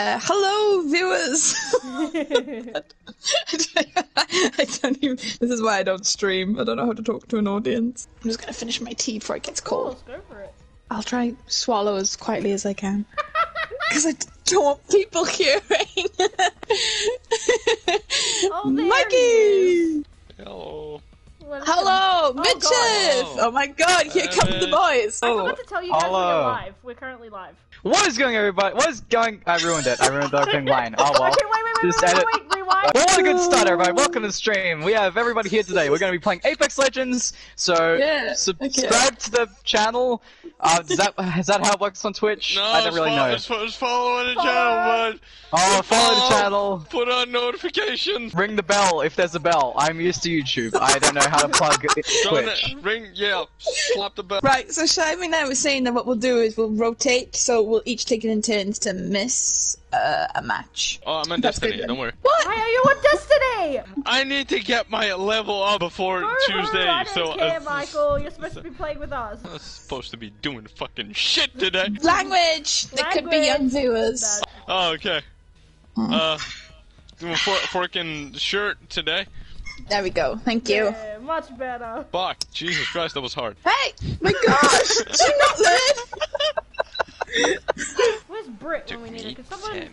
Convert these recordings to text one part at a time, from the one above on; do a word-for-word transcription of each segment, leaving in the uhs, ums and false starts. Uh, hello, viewers! I don't even... This is why I don't stream. I don't know how to talk to an audience. I'm just gonna finish my tea before it gets cold. Oh, go for it. I'll try swallow as quietly as I can. Because I don't want people hearing. Oh, there Mikey! He is. Hello. Welcome. Hello, oh, bitches! Oh. oh my god, here uh, come the boys! I forgot to tell you guys Hello. we're live. We're currently live. What is going, everybody? What is going? I ruined it. I ruined the opening line. Oh well. Okay, wait, wait, wait, Just wait, edit. wait, wait, rewind. Well, what a good start, everybody. Welcome to the stream. We have everybody here today. We're going to be playing Apex Legends. So yeah, subscribe okay. to the channel. Uh, does that is that how it works on Twitch? No, I don't really follow, know. Just, just follow the channel, bud. Oh, follow, follow the channel. Put on notifications. Ring the bell if there's a bell. I'm used to YouTube. I don't know how to plug it, Twitch. It. Ring, yeah, slap the bell. Right. So Shime and I were saying that what we'll do is we'll rotate. So we'll each take it in turns to miss uh, a match. Oh, I'm on That's Destiny. Good. Don't worry. What? Why are you on Destiny? I need to get my level up before oh, Tuesday. I don't so care, uh, Michael. You're supposed to be playing with us. I'm supposed to be doing. Doing fucking shit today. Language. There could be young viewers. Oh, okay. Uh, doing for forking shirt today. There we go. Thank you. Yeah, much better. Fuck. Jesus Christ, that was hard. Hey, my gosh, did you not live? Where's Brit when we need her? Someone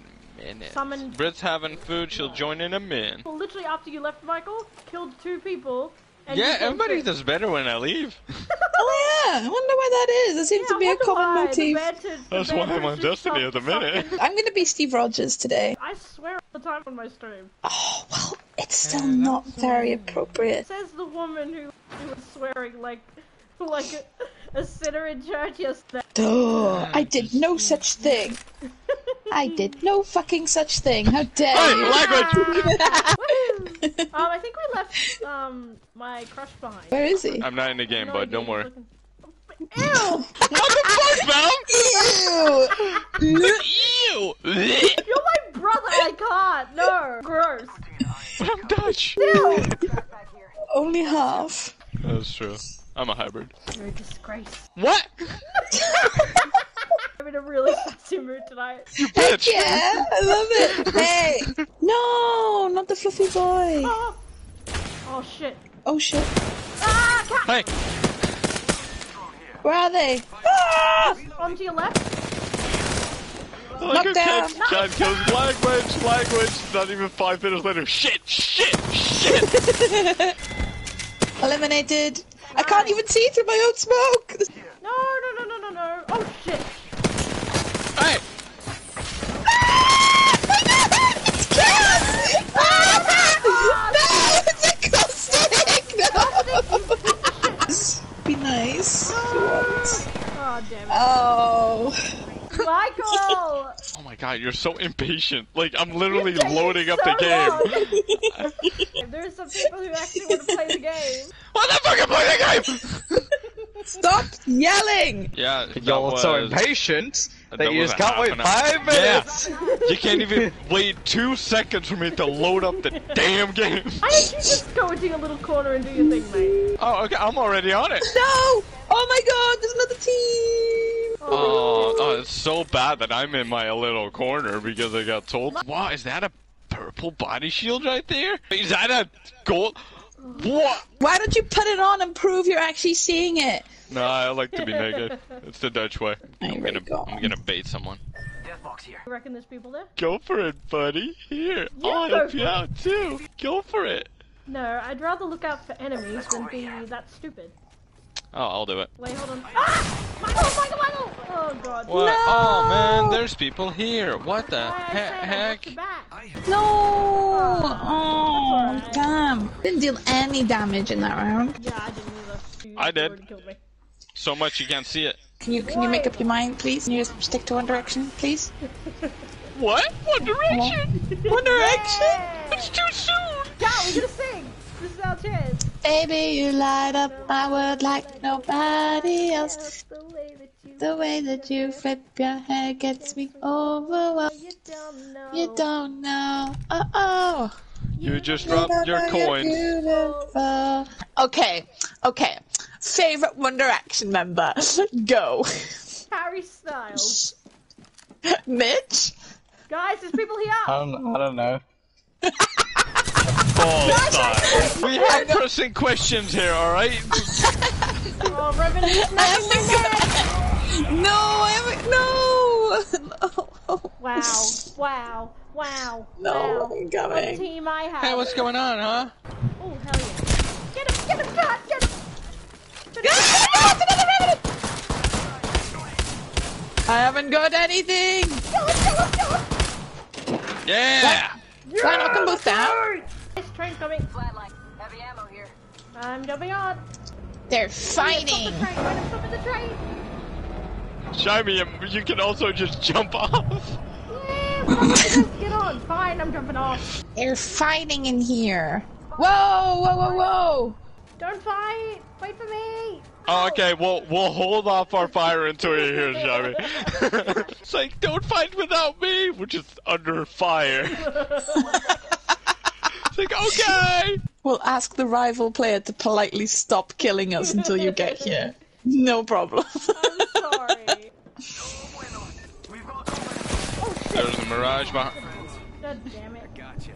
summon. Brit's having food. She'll join in a minute. Well, literally after you left, Michael killed two people. And yeah, everybody does better when I leave. Oh yeah, I wonder why that is. There seems yeah, to be a common why. motif. Banter, That's why I'm on Destiny at the minute. I'm gonna be Steve Rogers today. I swear all the time on my stream. Oh, well, it's still yeah, not very appropriate. Says the woman who, who was swearing like like a, a sinner in church yesterday. Duh, I did no such thing. I did no fucking such thing. How dare you? Hey, language! um, I think we left um my crush behind. Where is he? I'm not in the game, bud. Don't worry. Looking... Ew! What the fuck, man? Ew! Ew! You're my brother. I can't. No. Gross. But I'm Dutch. Ew. Only half. That's true. I'm a hybrid. You're a disgrace. What? I'm in a really sexy mood tonight. You bitch! Yeah, I love it! Hey! No! Not the fluffy boy! Oh, oh shit. Oh shit. Ah! Cat! Hey! Where are they? Ah! On to your left. Oh, knockdown! Cat, cat Knockdown. Kills language, language! Not even five minutes later. Shit! Shit! Shit! Eliminated! Nice. I can't even see through my own smoke! No, no, no, no, no, no! Oh shit! Hey! Ah! It's chaos! Ah! Ah! No! It's a caustic! No! Be nice. Ah! Oh, damn it. Oh. Michael! Oh my god, you're so impatient. Like, I'm literally loading up so the game. There's some people who actually want to play the game. What the fuck, I play the game? Stop yelling! Yeah, y'all are so impatient. That you just can't wait five minutes! Yeah. You can't even wait two seconds for me to load up the damn game! Why don't you just go into your little corner and do your thing, mate? Oh, okay, I'm already on it! No! Oh my god, there's another team! Oh, oh, it's so bad that I'm in my little corner because I got told. Wow, is that a purple body shield right there? Is that a gold? What? Why don't you put it on and prove you're actually seeing it? No, I like to be naked. It's the Dutch way. I'm gonna, I'm gonna bait someone. Deathbox here. You reckon there's people there? Go for it, buddy. Here, yeah, I'll help you out too. Go for it. No, I'd rather look out for enemies than be that stupid. Oh, I'll do it. Wait, hold on. Ah! Michael, Michael, Michael! Oh god. What? No! Oh man, there's people here. What the he heck? No! Oh, oh right. Damn! Didn't deal any damage in that round. Yeah, I didn't either. You I did. So much you can't see it. Can you can you make up your mind, please? Can you just stick to One Direction, please? What? One Direction? One Direction? Yay! It's too soon! Yeah, we're gonna sing! This is our chance. Baby, you light up my world like nobody else. The way that you flip your hair gets me overwhelmed. You don't know. You don't know. Uh oh. You just dropped your coin. Okay, okay. Favorite One Direction member. Go. Harry Styles. Mitch. Guys, there's people here! I don't, I don't know. Oh, we have pressing questions here, alright? Oh, Revenant is not No, I haven't. No! No! Wow, wow, wow. No, I'm coming. What team I have. Hey, what's going on, huh? Oh, hell yeah. Get him, get him, God, get him! It's another Revenant! I haven't got anything! Kill him, kill him, kill him! Yeah! Did I knock them both down? Nice train coming. Flatline. Heavy ammo here. I'm jumping on. They're fighting! Stop the train. Right up the train. Show me, you can also just jump off. Yeah, why just get on. Fine, I'm jumping off. They're fighting in here. Whoa, whoa, whoa, whoa! Don't fight! Wait for me! Oh, okay, we'll, we'll hold off our fire until you're here, Johnny. It's like, don't fight without me! We're just under fire. It's like, okay! We'll ask the rival player to politely stop killing us until you get here. No problem. I'm sorry. Oh, shit. There's a mirage behind. God damn it. I gotcha.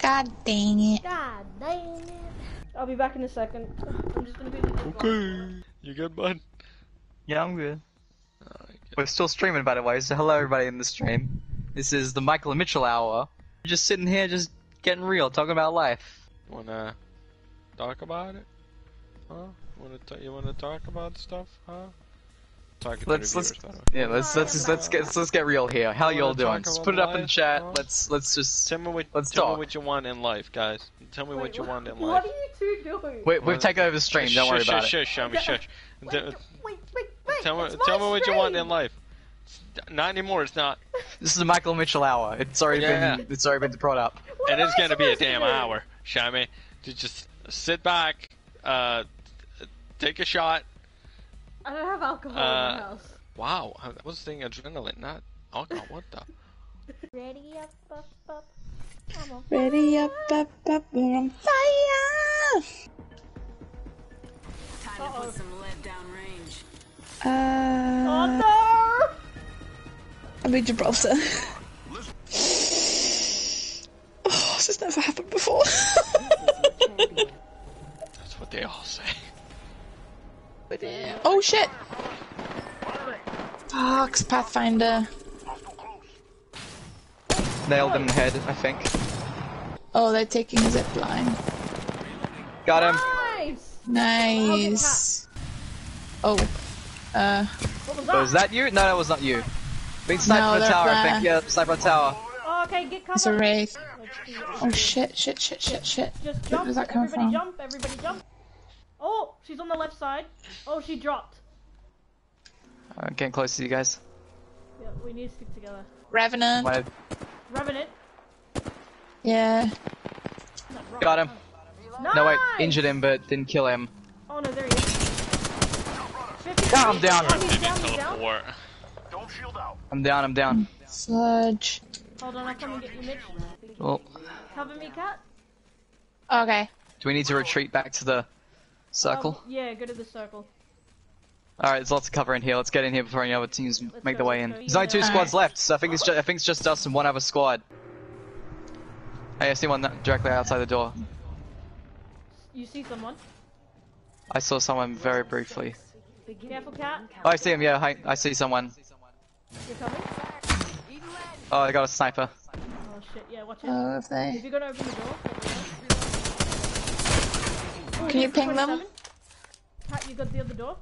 God dang it. God dang it. I'll be back in a second. I'm just gonna be okay. You good, bud? Yeah, I'm good. Oh, We're still streaming, by the way, so hello everybody in the stream. This is the Michael and Mitchell hour. We're just sitting here, just getting real, talking about life. You wanna talk about it? Huh? Wanna t you wanna talk about stuff? Huh? Talk let's let's yeah let's let's just, let's get let's get real here. How y'all doing? Just put it up life, in chat. Huh? Let's let's just tell me what let's tell talk. me what you want in life, guys. Tell me Wait, what you what, want in life. What are you two doing? Wait, we've taken over the stream. Don't worry about it. Shush, shush, shush. Wait, wait, wait. Tell me, tell me what you want in life. Not anymore. It's not. This is the Michael Mitchell hour. It's already yeah. been it's already been brought up. What and it's gonna be a damn hour, Shami. To just sit back, uh, take a shot. I don't have alcohol uh, in the house. Wow, I was saying adrenaline, not alcohol. What the? Ready up, up, up. I'm on fire. Ready up, up, up. We're on fire. Time uh -oh. to put some lead down range. Uh. Oh no! I'll be Gibraltar. Oh, this has never happened before. That's what they all say. Oh shit! Fox, Pathfinder. Nailed him in the head, I think. Oh, they're taking a zip line. Got him. Nice. Nice. Oh. Uh. So is that you? No, that was not you. Being sniped no, on the tower, I think. Yeah, sniped on the tower. Oh, okay, get covered. It's a wraith. Oh shit! Shit! Shit! Shit! Shit! Just jump. Where does that come everybody from? Jump! Everybody jump! Oh, she's on the left side. Oh, she dropped. I'm getting close to you guys. Yeah, we need to stick together. Revenant. Wait. Revenant. Yeah. Got him. Nice! No, wait, injured him, but didn't kill him. Oh no, there he is. Calm down. Oh, he's down, he's down. Don't shield out. I'm down. I'm down. Sludge. Hold on, I come and get you, Mitch. Oh. Cover me, cat. Okay. Do we need to retreat back to the circle? Um, yeah, go to the circle. Alright, there's lots of cover in here. Let's get in here before any other teams let's make go, their way in. Go, there's only two there. squads right. left, so I think, it's just, I think it's just us and one other squad. Hey, I see one directly outside the door. You see someone? I saw someone very briefly. Be careful, cat. Oh, I see him, yeah, hi, I see someone. You're coming? Oh, I got a sniper. Oh shit, yeah, watch out. Oh, if they... If you're gonna open the door... Can you ping them? Pat, you got the other door?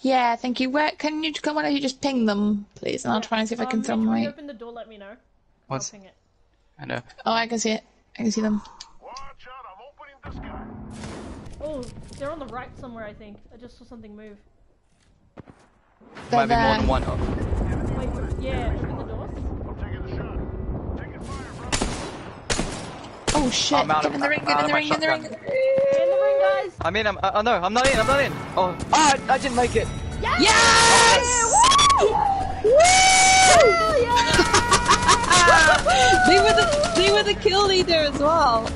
Yeah, thank you. Where can you come? Why don't you just ping them, please? And yeah. I'll try and see if um, I can tell them. If you open the door, let me know. What's? I'll ping it. I know. Oh, I can see it. I can see them. Watch out! I'm opening this guy. Oh, they're on the right somewhere. I think I just saw something move. They're Might there. be more than one. Oh. Wait, yeah, open the door. I'm taking the shot. Taking fire, bro. Oh shit! I'm out of, in the ring. Get in the ring. Get in the ring. Get in the ring. I'm in, I'm- oh no, I'm not in, I'm not in! Oh, oh I, I didn't make it! Yes! Yes! Woo! Woo! Hell yeah! They were the- they were the kill leader as well!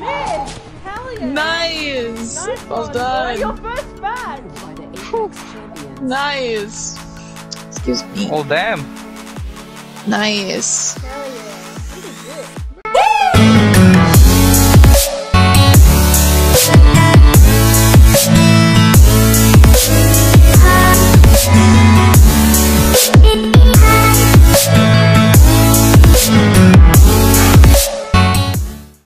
Man! Hell yeah! Nice! Nice well done! Your first badge! Nice! Excuse me. Oh damn! Nice. Hell yeah.